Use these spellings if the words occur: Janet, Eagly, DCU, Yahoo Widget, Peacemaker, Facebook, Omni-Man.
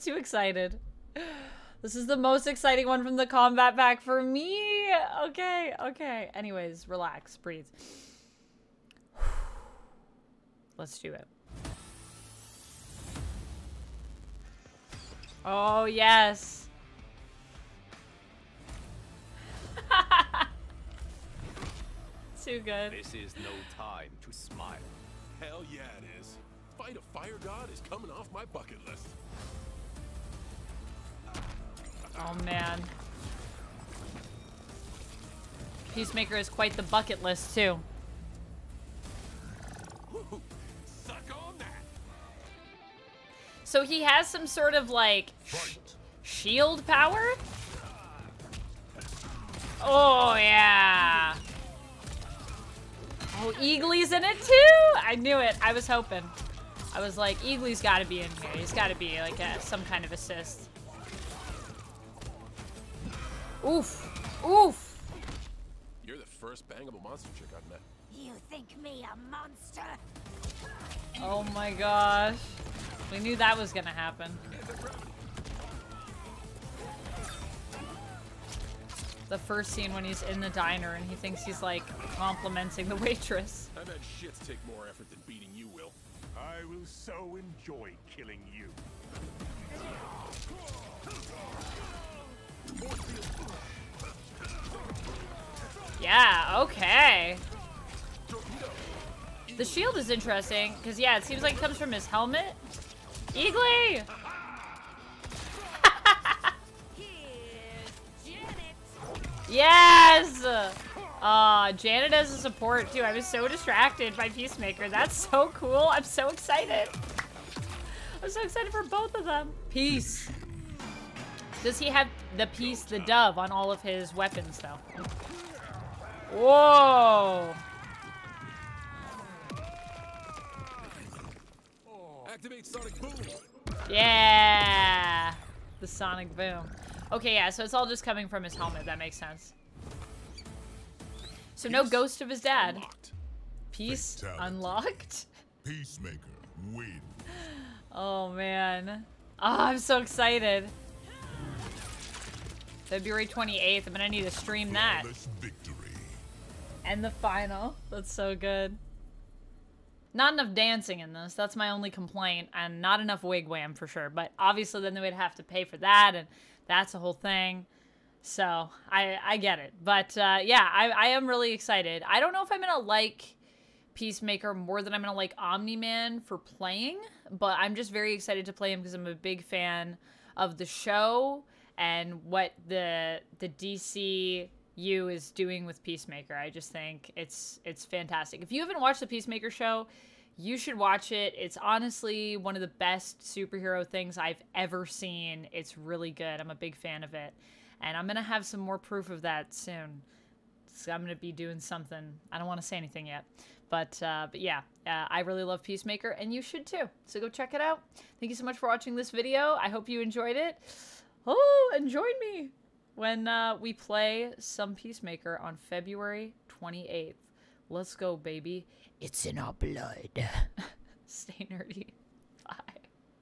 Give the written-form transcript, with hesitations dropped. got too excited. This is the most exciting one from the combat pack for me. Okay, okay. Anyways, relax, breathe. Let's do it. Oh, yes. Too good. This is no time to smile. Hell yeah, it is. Fight a fire god is coming off my bucket list. Oh, man. Peacemaker is quite the bucket list, too. Woo-hoo. Suck on that. So he has some sort of, like, shield power? Oh, yeah. Oh, Eagly's in it, too? I knew it. I was hoping. I was like, Eagly's got to be in here. He's got to be, like, some kind of assist. Oof. Oof. You're the first bangable monster chick I've met. You think me a monster? Oh my gosh. We knew that was gonna happen. The first scene when he's in the diner and he thinks he's like complimenting the waitress. I bet shits take more effort than beating you, Will. I will so enjoy killing you. Yeah, okay. The shield is interesting, because, yeah, it seems like it comes from his helmet. Eagly! Here's Janet. Yes! Janet as a support, too. I was so distracted by Peacemaker. That's so cool. I'm so excited. I'm so excited for both of them. Peace. Does he have the peace, the dove, on all of his weapons, though? Whoa! Activate sonic boom. Yeah! The sonic boom. Okay, yeah, so it's all just coming from his helmet. That makes sense. So no ghost of his dad. Unlocked. Peace fatality. Unlocked? Peacemaker win. Oh, man. Oh, I'm so excited. February 28th. I'm gonna need to stream that. And the final. That's so good. Not enough dancing in this. That's my only complaint. And not enough wigwam for sure. But obviously then they would have to pay for that. And that's a whole thing. So I get it. But yeah, I am really excited. I don't know if I'm gonna like Peacemaker more than I'm gonna like Omni-Man for playing. But I'm just very excited to play him because I'm a big fan of the show. And what the DCU is doing with Peacemaker, I just think it's fantastic. If you haven't watched the Peacemaker show, you should watch it. It's honestly one of the best superhero things I've ever seen. It's really good. I'm a big fan of it. And I'm going to have some more proof of that soon. So I'm going to be doing something. I don't want to say anything yet. But yeah, I really love Peacemaker, and you should too. So go check it out. Thank you so much for watching this video. I hope you enjoyed it. Oh, and join me when we play some Peacemaker on February 28th. Let's go, baby. It's in our blood. Stay nerdy.